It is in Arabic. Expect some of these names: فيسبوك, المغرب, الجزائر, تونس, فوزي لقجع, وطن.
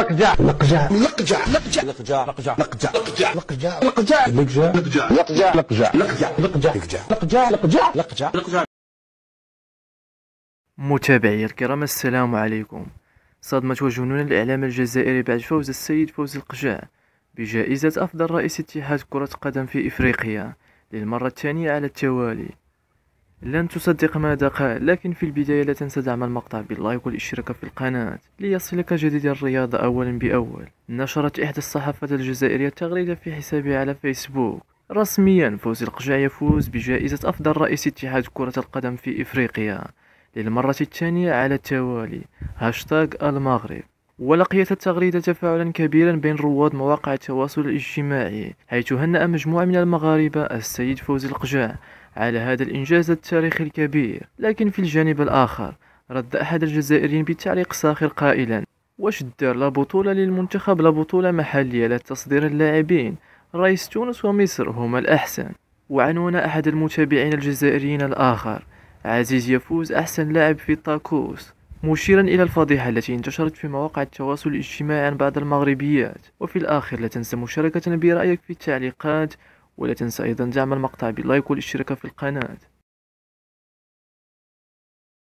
لقجع لقجع لقجع لقجع لقجع لقجع لقجع لقجع لقجع لقجع لقجع لقجع لقجع لقجع لقجع لقجع لقجع. متابعي الكرام، السلام عليكم. صادمت وجنون الإعلام الجزائري بعد فوز السيد فوزي لقجع بجائزة أفضل رئيس اتحاد كرة قدم في إفريقيا للمرة الثانية على التوالي. لن تصدق ماذا قال، لكن في البداية لا تنسى دعم المقطع باللايك والاشتراك في القناة ليصلك جديد الرياضة أولا بأول. نشرت إحدى الصحافات الجزائرية تغريدة في حسابها على فيسبوك: رسميا فوزي لقجع يفوز بجائزة أفضل رئيس اتحاد كرة القدم في إفريقيا للمرة الثانية على التوالي، هاشتاغ المغرب. ولقيت التغريدة تفاعلا كبيرا بين رواد مواقع التواصل الاجتماعي، حيث هنأ مجموعة من المغاربة السيد فوزي لقجع على هذا الإنجاز التاريخي الكبير. لكن في الجانب الآخر رد أحد الجزائريين بتعليق ساخر قائلا: واش الدار، لا بطولة للمنتخب لا بطولة محلية، لا تصدير اللاعبين، رئيس تونس ومصر هما الأحسن. وعنون أحد المتابعين الجزائريين الآخر: عزيز يفوز أحسن لاعب في الطاكوس، مشيرا إلى الفضيحة التي انتشرت في مواقع التواصل الاجتماعي عن بعض المغربيات. وفي الآخر لا تنسى مشاركتنا برأيك في التعليقات، ولا تنسى أيضا دعم المقطع باللايك والاشتراك في القناة.